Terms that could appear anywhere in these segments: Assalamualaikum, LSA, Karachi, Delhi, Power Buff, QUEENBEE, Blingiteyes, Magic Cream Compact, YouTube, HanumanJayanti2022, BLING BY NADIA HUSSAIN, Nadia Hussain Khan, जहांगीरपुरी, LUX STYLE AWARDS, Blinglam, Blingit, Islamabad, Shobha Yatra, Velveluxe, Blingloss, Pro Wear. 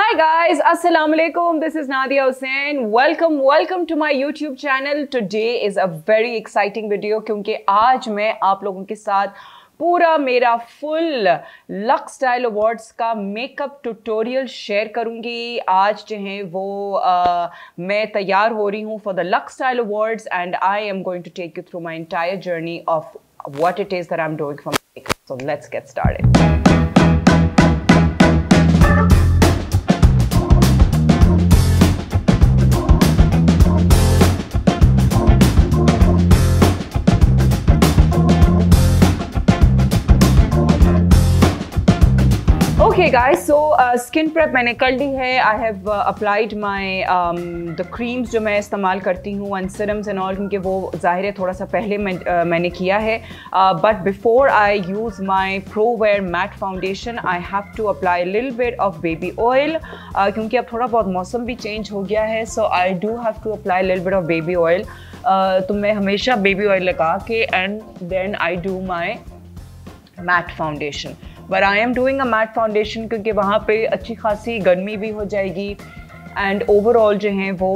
Hi guys, Assalamualaikum. This is Nadia Hussain. Welcome to my YouTube channel. Today is a very exciting video क्योंकि आज मैं आप लोगों के साथ पूरा मेरा फुल लक्स स्टाइल अवार्ड्स का मेकअप ट्यूटोरियल शेयर करूंगी। आज जो है वो मैं तैयार हो रही हूँ for the Lux style awards and I am going to take you through my entire journey of what it is that I'm doing for my makeup. So let's get started. Okay guys, so skin prep मैंने कर ली है. I have applied my the creams जो मैं इस्तेमाल करती हूँ and serums and all, क्योंकि वो ज़ाहिर है थोड़ा सा पहले मैंने किया है. But before I use my Pro Wear matte foundation, I have to apply a little bit of baby oil क्योंकि अब थोड़ा बहुत मौसम भी change हो गया है. So I do have to apply a little bit of baby oil. तो मैं हमेशा baby oil लगा के and then I do my matte foundation. But I am doing a matte foundation क्योंकि वहाँ पे अच्छी खासी गर्मी भी हो जाएगी and overall जो है वो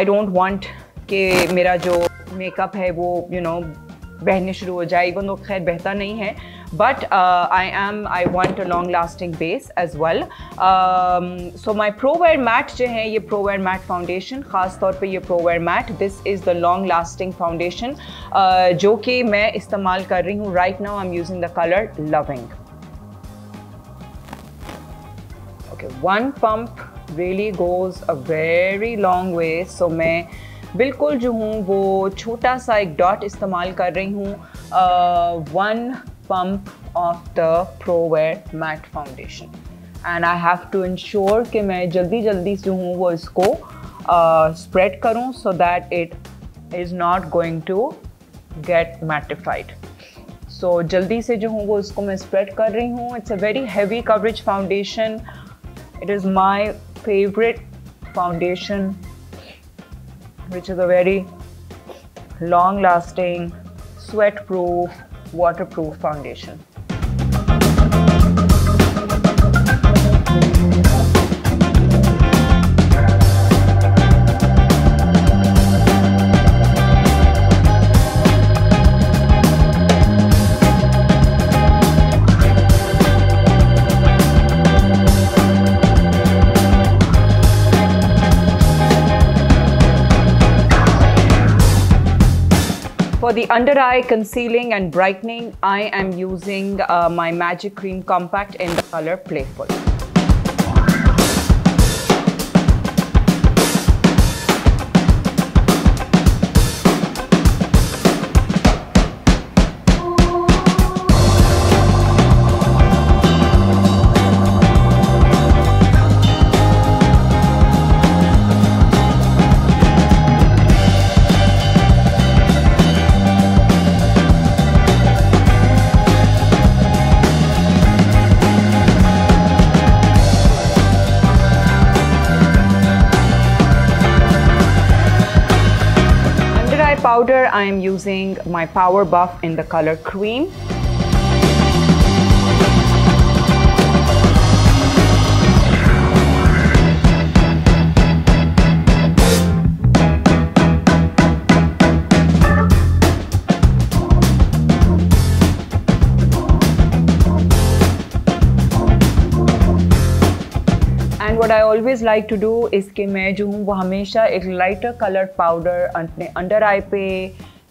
I don't want कि मेरा जो makeup है वो you know बहने शुरू हो जाए. even though खैर बहता नहीं है but I want a long lasting base as well. So my Pro Wear matte जो है ये Pro Wear matte foundation, ख़ास तौर पे ये Pro Wear matte, this is the long lasting foundation जो कि मैं इस्तेमाल कर रही हूँ. right now I'm using the color Loving. Okay, one pump really goes a very long way. so मैं बिल्कुल जो हूँ वो छोटा सा एक डॉट इस्तेमाल कर रही हूँ, one pump of the Pro Wear matte foundation and I have to ensure कि मैं जल्दी जो हूँ वो इसको spread करूँ so that it is not going to get mattified. so जल्दी से जो हूँ वो इसको मैं spread कर रही हूँ. it's a very heavy coverage foundation, it is my favorite foundation which is a very long lasting, sweat proof, waterproof foundation. For the under eye concealing and brightening, I am using my Magic Cream Compact in the color Playful. Powder, I am using my Power Buff in the color Cream. And what I always like to do is कि मैं जो हूँ वो हमेशा एक lighter colored powder अपने under eye पे,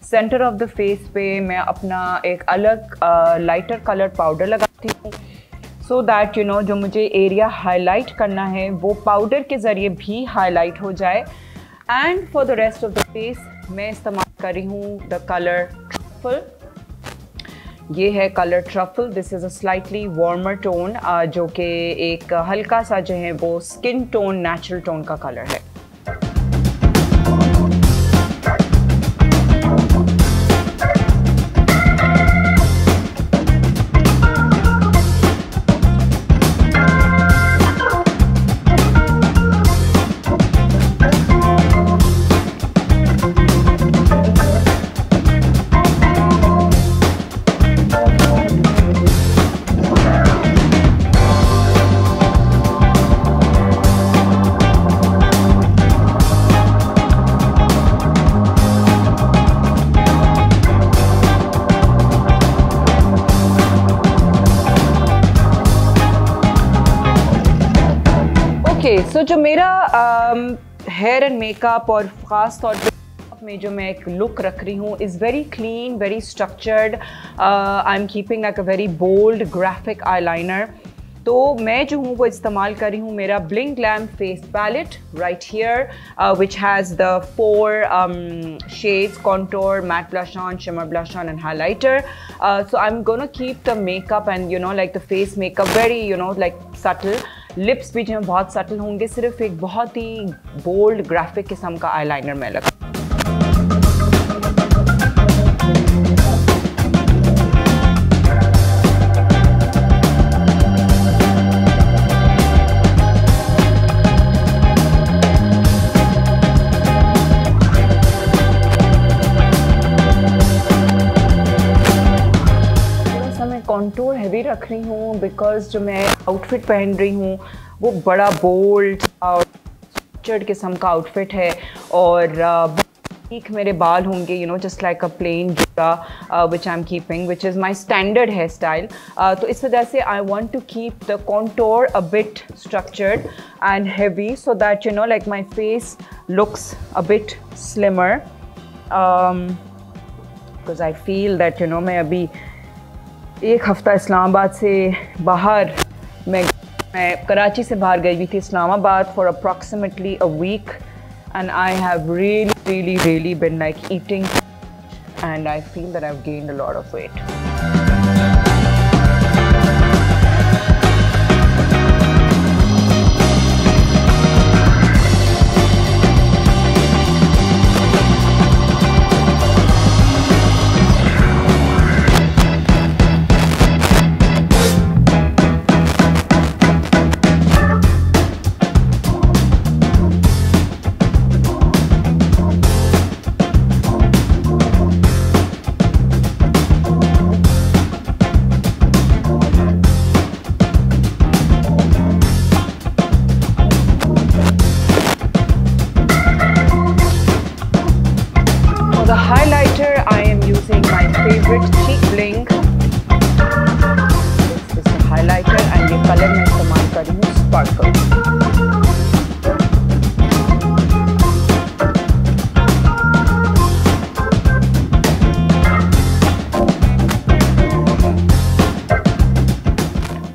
center of the face पे मैं अपना एक अलग lighter colored powder लगाती हूँ so that you know जो मुझे area highlight करना है वो powder के ज़रिए भी highlight हो जाए. and for the rest of the face मैं इस्तेमाल कर रही हूँ the color Truffle. ये है colour truffle. This is a slightly warmer tone जो कि एक हल्का सा जो है वो स्किन टोन, नेचुरल टोन का कलर है. ओके सो जो मेरा हेयर एंड मेकअप और ख़ास तौर पे में जो मैं एक लुक रख रही हूँ is very clean very structured I am keeping like a very bold graphic eyeliner तो मैं जो हूँ वो इस्तेमाल कर रही हूँ मेरा ब्लिंगलैम face palette right here which has the 4 shades contour matte blush on shimmer blush on and highlighter so I am gonna keep the makeup and you know like the face makeup very you know like subtle lips भी जो हैं बहुत subtle होंगे सिर्फ एक बहुत ही bold graphic किस्म का आईलाइनर मैं लगा कंटूर हैवी रख रही हूँ बिकॉज जो मैं आउटफिट पहन रही हूँ वो बड़ा बोल्ड और स्ट्रक्चर्ड किस्म का आउटफिट है और ठीक मेरे बाल होंगे you know just like a plain जुड़ा which I am keeping which is my standard hair style तो इस वजह से I want to keep the contour a bit structured and heavy so that you know like my face looks a bit slimmer because I feel that you know मैं अभी एक हफ़्ता इस्लामाबाद से बाहर मैं कराची से बाहर गई हुई थी Islamabad for approximately a week and I have really really really been like eating and I feel that I have gained a lot of weight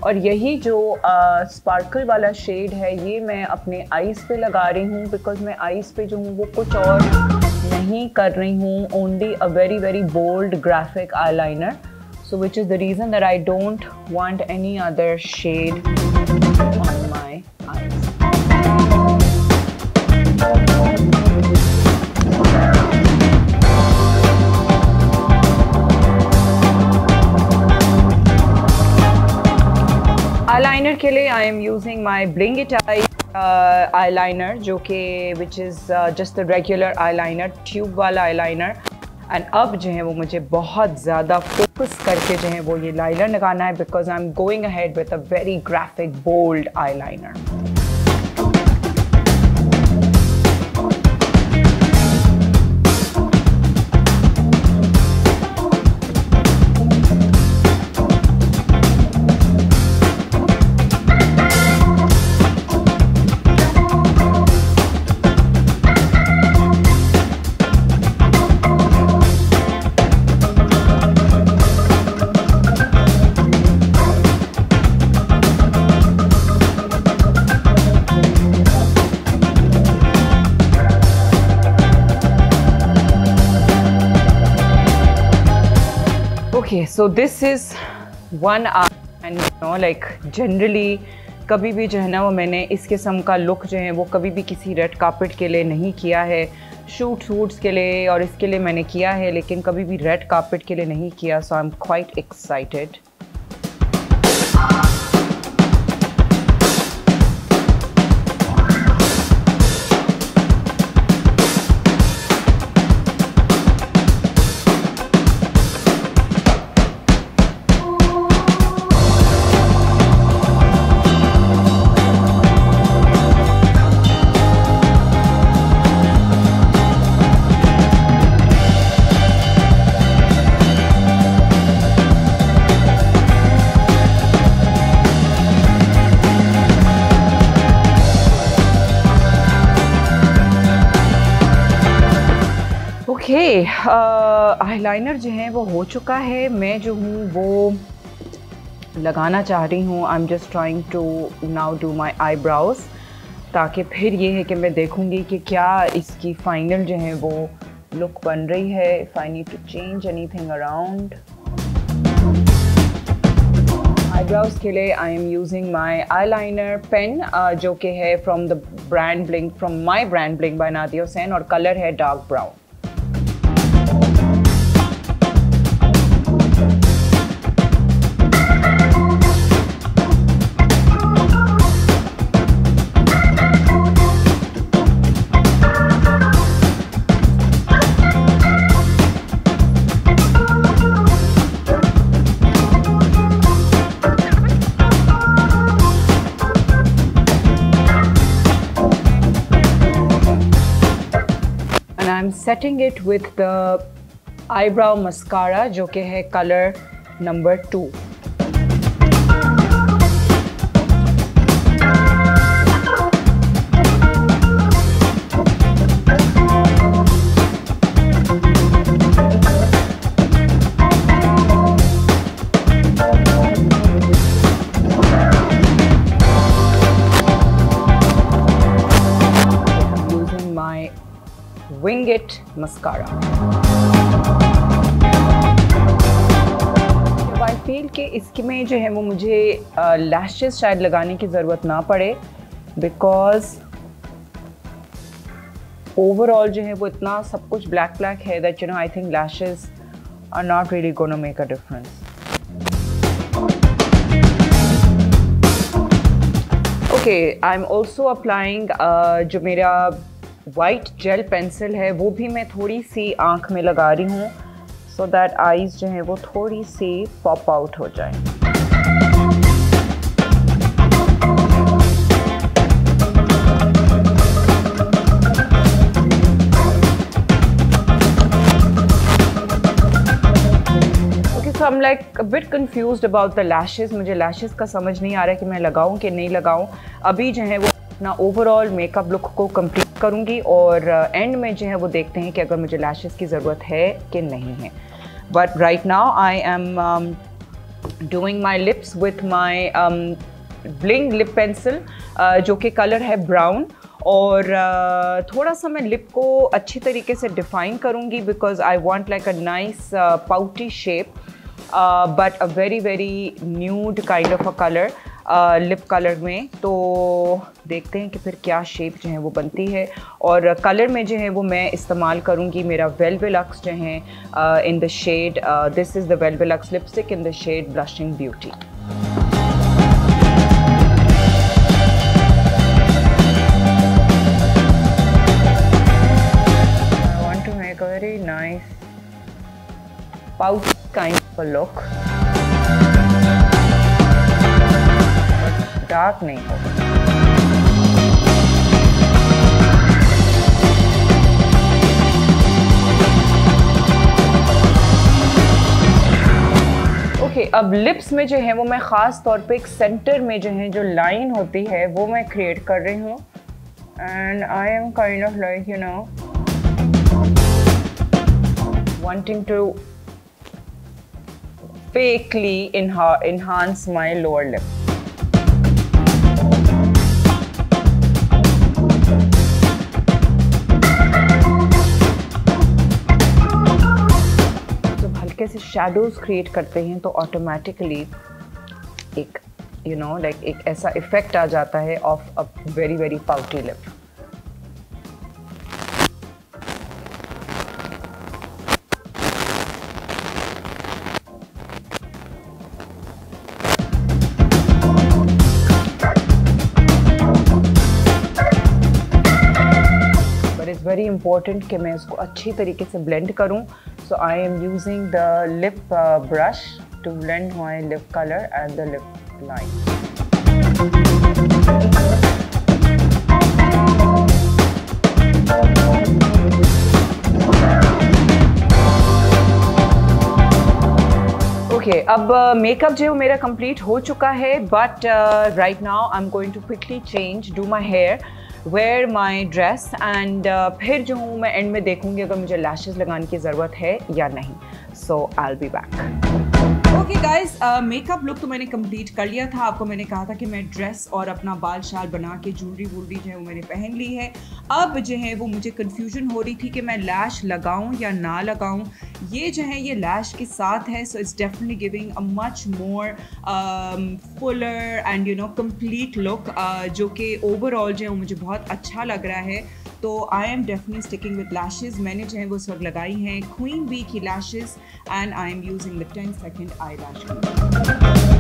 और यही जो स्पार्कल वाला शेड है ये मैं अपने आईज़ पे लगा रही हूँ बिकॉज मैं आईज़ पे जो हूँ वो कुछ और नहीं कर रही हूँ only a very very bold graphic eyeliner so which is the reason that I don't want any other shade on my eyes eyeliner के लिए I am using my ब्लिंगिटेयस eyeliner जो कि which is just the regular eyeliner tube वाला eyeliner and अब जो है वो मुझे बहुत ज़्यादा फोकस करके जो है वो ये लाइनर लगाना है because I am going ahead with a very graphic bold eyeliner Okay, so this is one hour and you know like generally कभी भी जो है ना वो मैंने इस किस्म का लुक जो है वो कभी भी किसी रेड कार्पेट के लिए नहीं किया है शूट्स के लिए और इसके लिए मैंने किया है लेकिन कभी भी रेड कार्पेट के लिए नहीं किया so I'm quite excited. Okay, eyeliner जो है वो हो चुका है. मैं जो हूँ वो लगाना चाह रही हूँ. I am just trying to now do my eyebrows, ताकि फिर ये है कि मैं देखूँगी कि क्या इसकी फाइनल जो है वो लुक बन रही है. If I need to change anything around eyebrows के लिए I am using my eyeliner pen, जो कि है from the brand Blink, from my brand Blink by Nadia Hussain, और कलर है dark brown. I'm setting it with the eyebrow mascara, जो कि है colour number 2. Using my Blingit mascara. I feel कि इसमें जो है वो मुझे लैशेस शायद लगाने की ज़रूरत ना पड़े, because overall जो है वो इतना सब कुछ black है that you know I think lashes are not really going to make a difference. Okay, I'm also applying जो मेरा वाइट जेल पेंसिल है वो भी मैं थोड़ी सी आँख में लगा रही हूँ, सो दैट आईज जो है वो थोड़ी सी पॉप आउट हो जाए. Okay, so I am like a bit confused about the lashes. मुझे लैशेस का समझ नहीं आ रहा है कि मैं लगाऊँ कि नहीं लगाऊँ. अभी जो है वो अपना ओवरऑल मेकअप लुक को कंप्लीट करूँगी और एंड में जो है वो देखते हैं कि अगर मुझे लैशेस की ज़रूरत है कि नहीं है. But right now I am doing my lips with my bling lip pencil, जो कि कलर है ब्राउन, और थोड़ा सा मैं लिप को अच्छी तरीके से डिफ़ाइन करूँगी, because I want like a nice pouty shape but a very very nude kind of a colour lip colour में. तो देखते हैं कि फिर क्या शेप जो है वो बनती है. और कलर में जो है वो मैं इस्तेमाल करूँगी मेरा वेलवेलक्स जो है in the shade, this is the वेलवेलक्स lipstick in the shade blushing beauty. I want to make a very nice pouch kind of a look, dark नहीं होगा. ओके, अब लिप्स में जो है वो मैं ख़ास तौर पे एक सेंटर में जो है जो लाइन होती है वो मैं क्रिएट कर रही हूँ. And I am kind of like you know wanting to fakely enhance my lower lip. कैसे शेडोज क्रिएट करते हैं तो ऑटोमेटिकली एक यू नो लाइक एक ऐसा इफेक्ट आ जाता है of a very very pouty lip. But it's very important कि मैं इसको अच्छी तरीके से ब्लेंड करूं. So I am using the lip brush to blend my lip color and the lip line. Okay, अब makeup जो मेरा complete हो चुका है, but right now I'm going to quickly change, do my hair. wear my dress and फिर जो हूँ मैं end में देखूँगी अगर मुझे lashes लगाने की ज़रूरत है या नहीं. So I'll be back. Okay guys, makeup look तो मैंने कंप्लीट कर लिया था. आपको मैंने कहा था कि मैं ड्रेस और अपना बाल शाल बना के ज्वेलरी वूलरी जो है वो मैंने पहन ली है. अब जो है वो मुझे कन्फ्यूजन हो रही थी कि मैं लैश लगाऊं या ना लगाऊं. ये जो है ये लैश के साथ है, so it's definitely giving a much more fuller and you know complete look, जो कि ओवरऑल जो है वो मुझे बहुत अच्छा लग रहा है. तो I am definitely sticking with lashes. मैंने जो है वो इस वक्त लगाई हैं क्वीन बी की lashes and I am using the 10 second eye lash cream.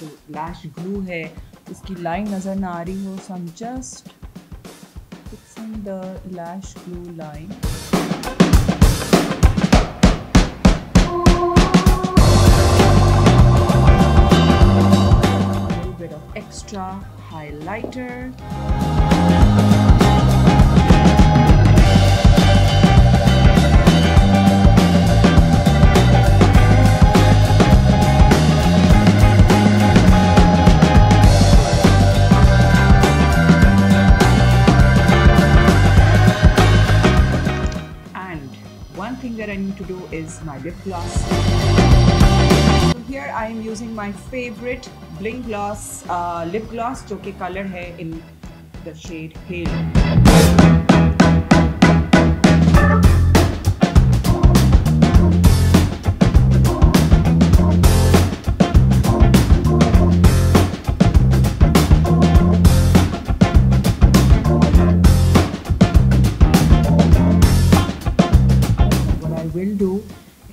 जो लैश ग्लू है इसकी लाइन नज़र ना आ रही हो, so I am just fixing the lash glue line. Little bit of extra highlighter. To do is my lip gloss. So here I am using my favorite Blingloss lip gloss, जो कि color है in the shade Halo.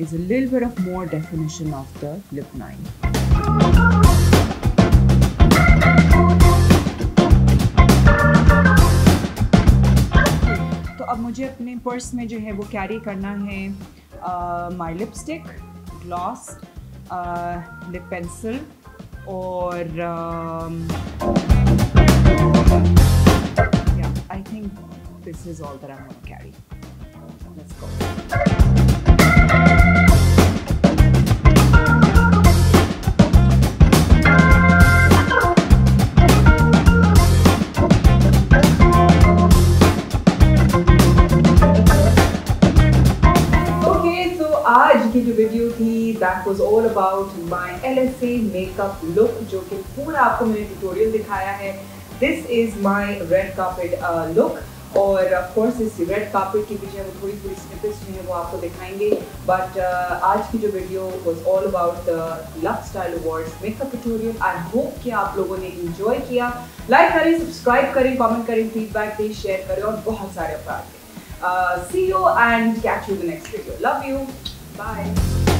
Is a little bit of more definition of the lip line. तो अब मुझे अपने purse में जो है वो कैरी करना है my lipstick, gloss, lip pencil और yeah, I think this is all that I'm going to carry. Let's go. जो वीडियो थी that was all about my LSA makeup look, जो कि पूरा आपको मैंने ट्यूटोरियल दिखाया है. This is my red carpet look और ऑफ कोर्स इस रेड कार्पेट के पीछे हम थोड़ी थोड़ी स्निपेट्स जो है वो आपको दिखाएंगे. बट आज की जो video was all about the Lux style awards makeup tutorial. I hope कि आप लोगों ने इंजॉय किया. लाइक करें, सब्सक्राइब करें, कॉमेंट करें, फीडबैक दें, शेयर करें और बहुत सारे अपराध. See you and catch you in the next video. Love you. Bye.